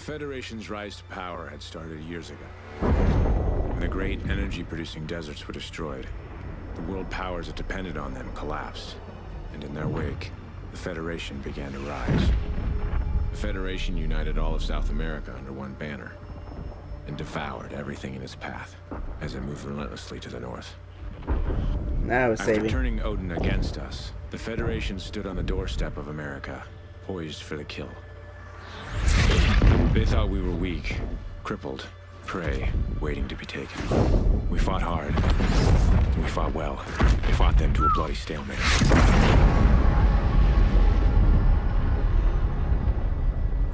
The Federation's rise to power had started years ago. When the great energy-producing deserts were destroyed, the world powers that depended on them collapsed, and in their wake, the Federation began to rise. The Federation united all of South America under one banner, and devoured everything in its path as it moved relentlessly to the north. Now it's saving. After turning Odin against us, the Federation stood on the doorstep of America, poised for the kill. They thought we were weak, crippled, prey, waiting to be taken. We fought hard. We fought well. We fought them to a bloody stalemate.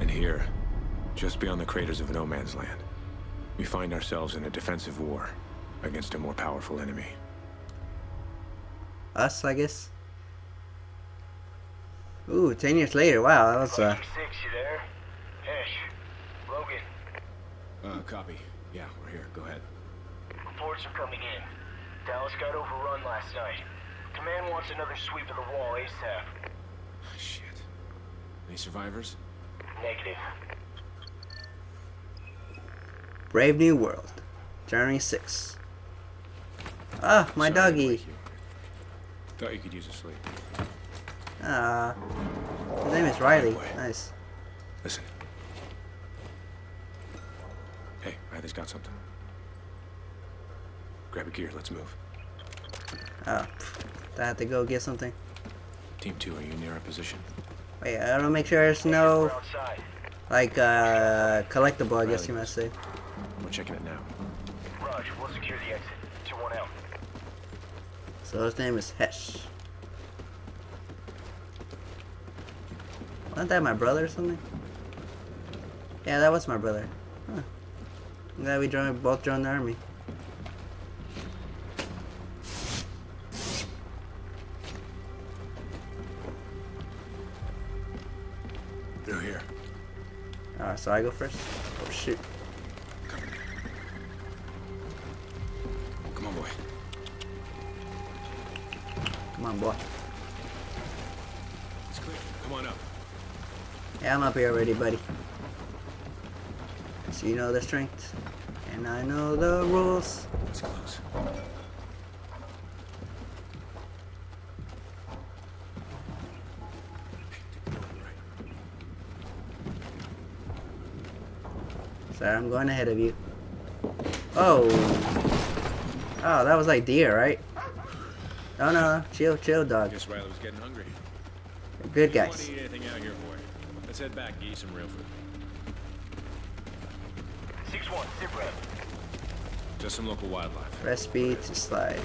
And here, just beyond the craters of No Man's Land, we find ourselves in a defensive war against a more powerful enemy. Us, I guess. Ooh, 10 years later. Wow, that was Six, you there? Hesh, Logan. Copy. Yeah, we're here. Go ahead. Reports are coming in. Dallas got overrun last night. Command wants another sweep of the wall ASAP. Shit. Any survivors? Negative. Brave New World, January 6th. Ah, my doggy. Thought you could use a sleep. Ah, his name is Riley. Nice. Listen. Hey, Riley's got something. Grab a gear, let's move. Oh, I have to go get something. Team 2, are you near our position? Wait, I gotta make sure there's no, like, collectible, I guess you might say. We're checking it now. Raj, we'll secure the exit. 2-1 out. So his name is Hesh. Wasn't that my brother or something? Yeah, that was my brother. Huh. I'm glad we both joined the army. So I go first? Oh shoot. Come on, boy. Come on, boy. It's clear. Come on up. Yeah, I'm up here already, buddy. So you know the strength. And I know the rules. That's close. Sorry, I'm going ahead of you. Oh! Oh, that was like deer, right? Oh no, chill, chill, dog. Guess Riley was getting hungry. They're good guys. Let's head back, eat some real food. 6-1, zip rep. Just some local wildlife. Recipe to slide.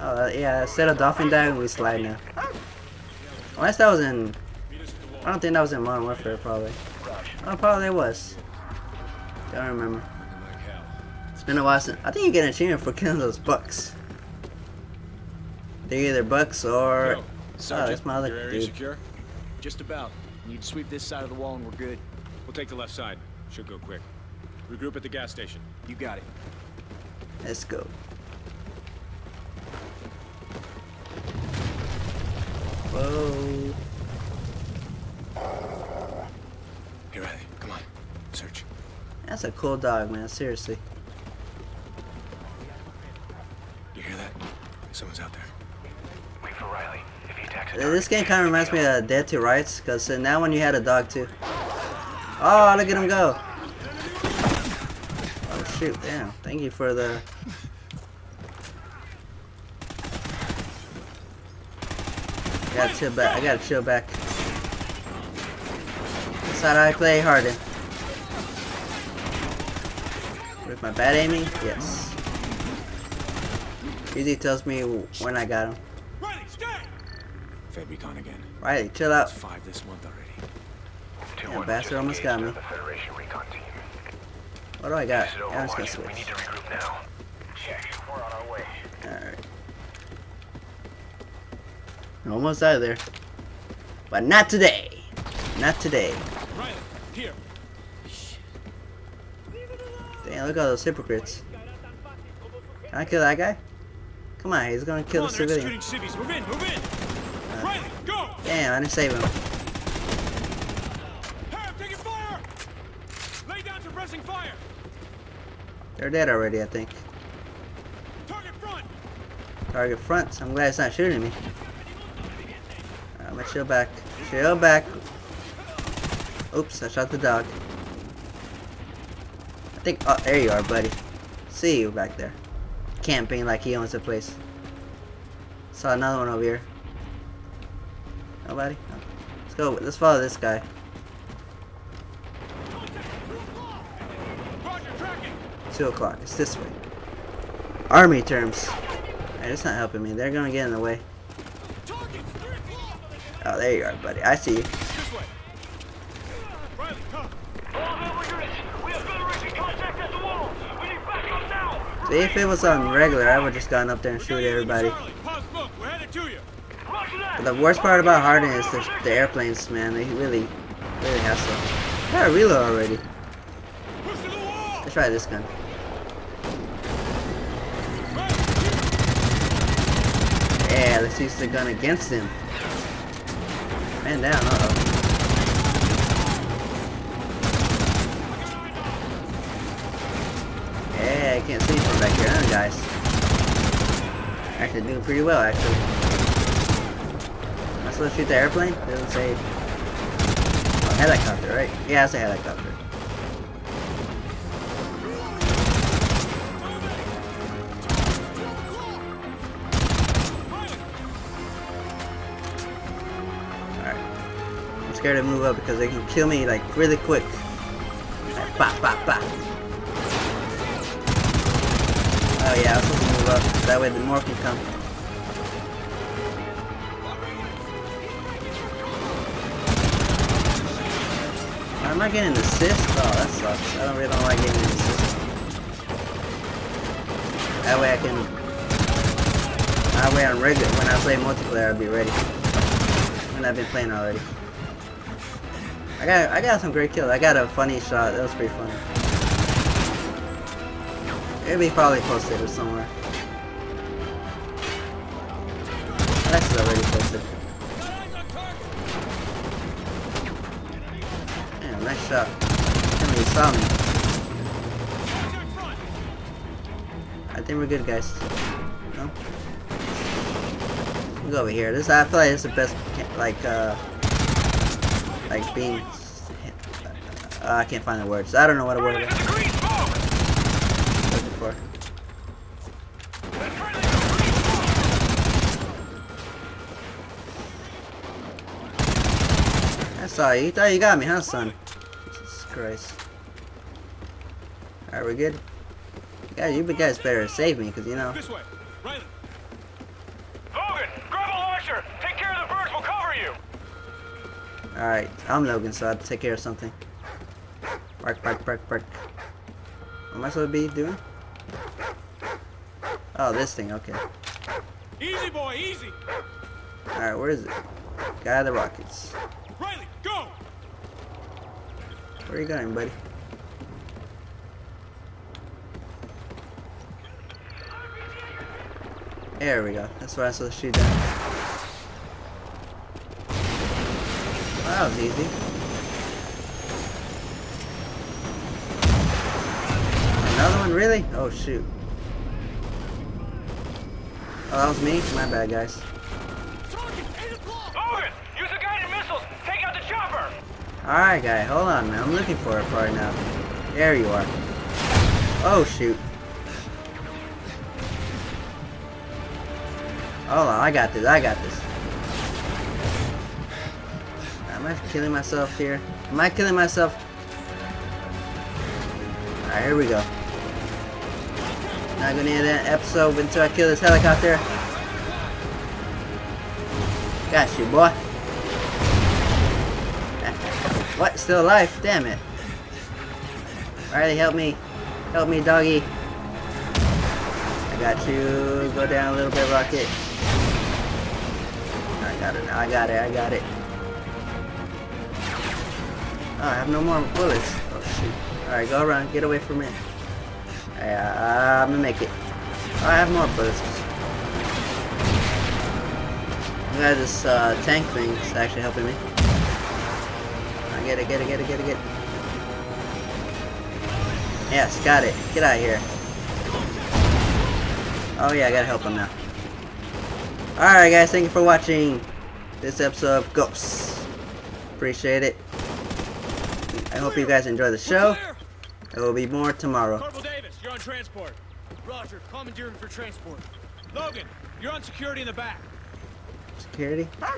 Oh yeah, instead of dolphin diving, we slide now. Unless that was in, I don't think that was in Modern Warfare, probably. Oh, probably it was. I don't remember. It's been a while since. I think you get an achievement for killing those bucks. They're either bucks or. Yo, Sergeant, oh, that's my other dude. Secure? Just about. You can sweep this side of the wall and we're good. We'll take the left side. Should go quick. Regroup at the gas station. You got it. Let's go. Whoa. Hey, Riley, come on. Search. That's a cool dog, man. Seriously. You hear that? Someone's out there. Wait for Riley. If he attacks a dog, this game kind of reminds me of Dead to Rights, because in that one you had a dog too. Oh, look at him go! Oh shoot! Damn. Thank you for the. I gotta chill back. I gotta chill back. That's how I play Hardened. With my bad aiming? Yes. Usually tells me when I got him. Riley, stay! Fedbicon again. Riley, chill out. It's 5 this month already. Yeah, bastard almost got me. What do I got? Yeah, I'm just gonna switch. We need to regroup now. Check. We're on our way. Alright. Almost out of there. But not today. Not today. Riley, here. Damn, look at all those hypocrites. Can I kill that guy? Come on, he's gonna kill the civilian. Damn, I didn't save him. Suppressing fire. They're dead already, I think. Target front. Target front. I'm glad it's not shooting me. Alright, I'm gonna chill back. Chill back. Oops, I shot the dog. I think. Oh, there you are, buddy. See you back there. Camping like he owns the place. Saw another one over here. Nobody? No. Let's go. Let's follow this guy. Roger, 2 o'clock. It's this way. Army terms. Hey, it's not helping me. They're gonna get in the way. Oh, there you are, buddy. I see you. Riley, come. See, if it was on regular, I would just gone up there and shoot everybody. But the worst part about Hardened is the airplanes, man. They really hassle. I got a reload already. Let's try this gun. Yeah, let's use the gun against him. Man down, uh-oh. I can't see from back here, huh, guys? Actually, doing pretty well, actually. Am I supposed to shoot the airplane? It doesn't say. Oh, helicopter, right? Yeah, it's a helicopter. Alright. I'm scared to move up because they can kill me, like, really quick. Like, bop, bop, bop. Oh yeah, I was supposed to move up, that way the more can come. Why am I getting an assist? Oh, that sucks. I really don't like getting an assist. That way I can... That way I'm rigged. When I play multiplayer, I'll be ready. When I've been playing already. I got some great kills. I got a funny shot. That was pretty funny. It'll be probably posted or somewhere. That's already posted. Damn, nice shot. Somebody saw me. I think we're good, guys. No? We'll go over here. This, I feel like this is the best, like being... I can't find the words. I don't know what a word is. I saw you. You thought you got me, huh, son? Jesus Christ. Alright, we're good? Yeah, you guys better save me, because you know. This way. Riley. Logan, grab a launcher. Take care of the birds. We'll cover you. Alright, I'm Logan, so I have to take care of something. Bark, bark, bark, bark. What am I supposed to be doing? Oh, this thing, okay. Easy, boy, easy. Alright, where is it? Guy of the rockets. Riley, go! Where are you going, buddy? There we go. That's why I saw the shoot down. Well, that was easy. Another one, really? Oh, shoot. Oh, that was me? My bad, guys. Logan, use the guided missiles! Take out the chopper! Alright, guy, hold on, man. I'm looking for it right now. There you are. Oh, shoot. Hold on, I got this, I got this. Am I killing myself here? Am I killing myself? Alright, here we go. Not gonna end that episode until I kill this helicopter. Got you, boy. What? Still alive? Damn it. Riley, help me. Help me, doggy. I got you. Go down a little bit, rocket. I got it now. I got it. I got it. Oh, I have no more bullets. Oh, shoot. Alright, go around. Get away from it. I'm gonna make it. Oh, I have more bullets. I got this tank thing. It's actually helping me. I get it, get it, get it, get it, get it. Yes, got it. Get out of here. Oh yeah, I gotta help him now. Alright guys, thank you for watching this episode of Ghosts. Appreciate it. I hope you guys enjoy the show. There will be more tomorrow. Corporal Davis, you're on transport. Roger, commandeering for transport. Logan, you're on security in the back. Security? Ah.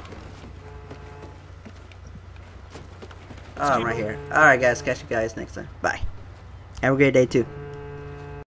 Oh, I'm right here. Alright guys, catch you guys next time. Bye. Have a great day too.